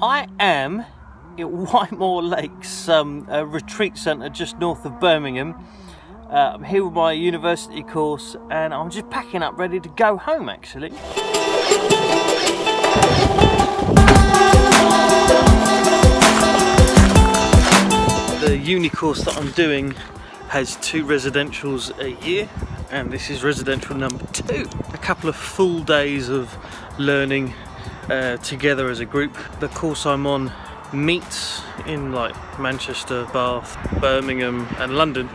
I am at Whitemoor Lakes, a retreat centre just north of Birmingham. I'm here with my university course and I'm just packing up ready to go home actually. The uni course that I'm doing has 2 residentials a year and this is residential number 2. A couple of full days of learning together as a group. The course I'm on meets in like Manchester, Bath, Birmingham and London.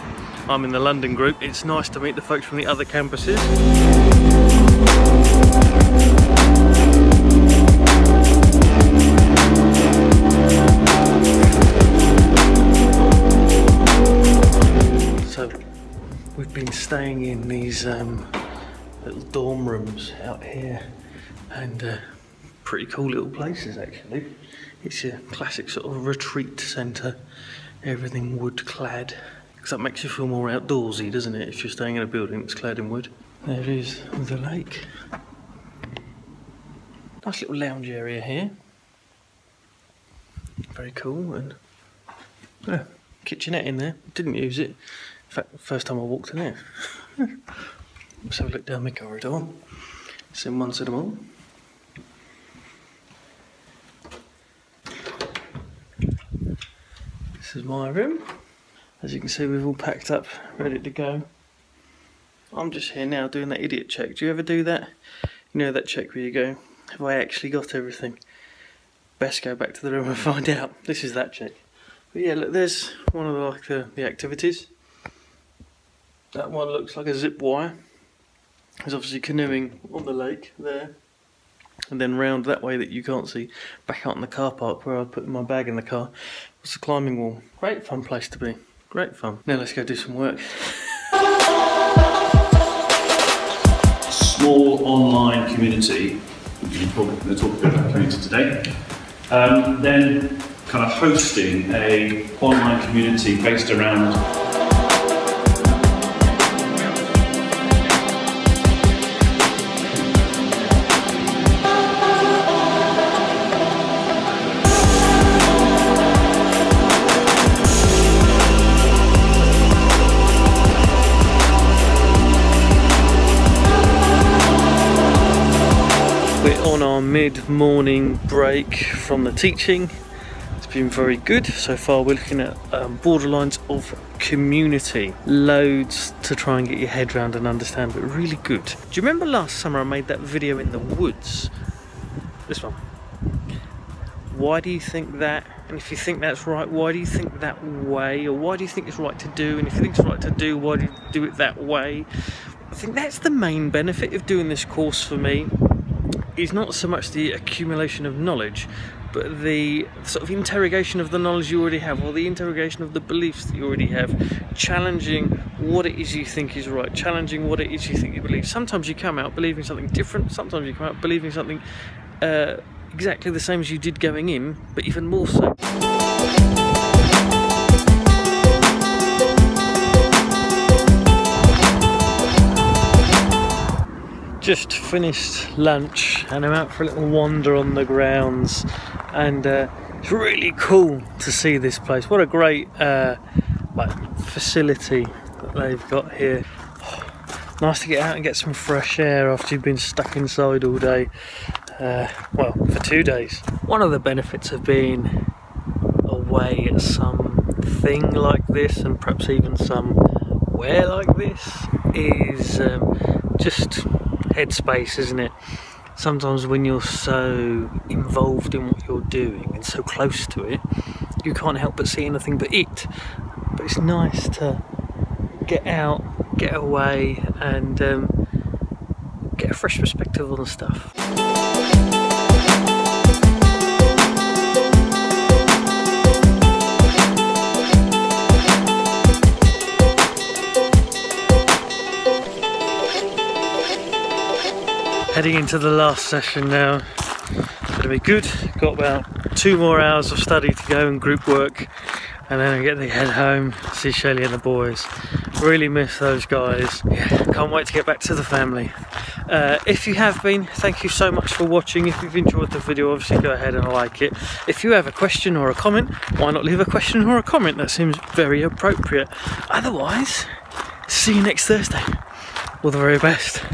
I'm in the London group. It's nice to meet the folks from the other campuses. So we've been staying in these little dorm rooms out here and pretty cool little places actually. It's a classic sort of retreat centre, everything wood clad, because that makes you feel more outdoorsy, doesn't it, if you're staying in a building that's clad in wood. There is the lake. Nice little lounge area here. Very cool, and yeah, kitchenette in there. Didn't use it, in fact first time I walked in here. Let's have a look down the corridor. It's in one side of all. This is my room. As you can see, we've all packed up, ready to go. I'm just here now doing that idiot check. Do you ever do that? You know, that check where you go, have I actually got everything? Best go back to the room and find out. This is that check. But yeah, look, there's one of the activities. That one looks like a zip wire. There's obviously canoeing on the lake there. And then round that way that you can't see, back out in the car park where I put my bag in the car, was the climbing wall. Great fun place to be. Great fun. Now let's go do some work. Small online community. We're going to talk a bit about community today. Then kind of hosting a online community based around our mid-morning break from the teaching. It's been very good so far. We're looking at borderlines of community. Loads to try and get your head around and understand, but really good. Do you remember last summer I made that video in the woods? This one. Why do you think that? And if you think that's right, why do you think that way? Or why do you think it's right to do? And if you think it's right to do, why do you do it that way? I think that's the main benefit of doing this course for me. Is not so much the accumulation of knowledge, but the sort of interrogation of the knowledge you already have, or the interrogation of the beliefs that you already have, challenging what it is you think is right, challenging what it is you think you believe. Sometimes you come out believing something different, sometimes you come out believing something exactly the same as you did going in, but even more so. Just finished lunch and I'm out for a little wander on the grounds, and it's really cool to see this place. What a great like facility that they've got here. Oh, nice to get out and get some fresh air after you've been stuck inside all day, well, for 2 days. One of the benefits of being away at something like this, and perhaps even somewhere like this, is just headspace, isn't it? Sometimes when you're so involved in what you're doing and so close to it, you can't help but see anything but it. But it's nice to get out, get away, and get a fresh perspective on stuff. Heading into the last session now. It's gonna be good. Got about 2 more hours of study to go and group work, and then I'm gonna head home, see Shelley and the boys, Really miss those guys. Yeah, can't wait to get back to the family. If you have been, thank you so much for watching. If you've enjoyed the video, obviously go ahead and like it. If you have a question or a comment, why not leave a question or a comment? That seems very appropriate. Otherwise, see you next Thursday. All the very best.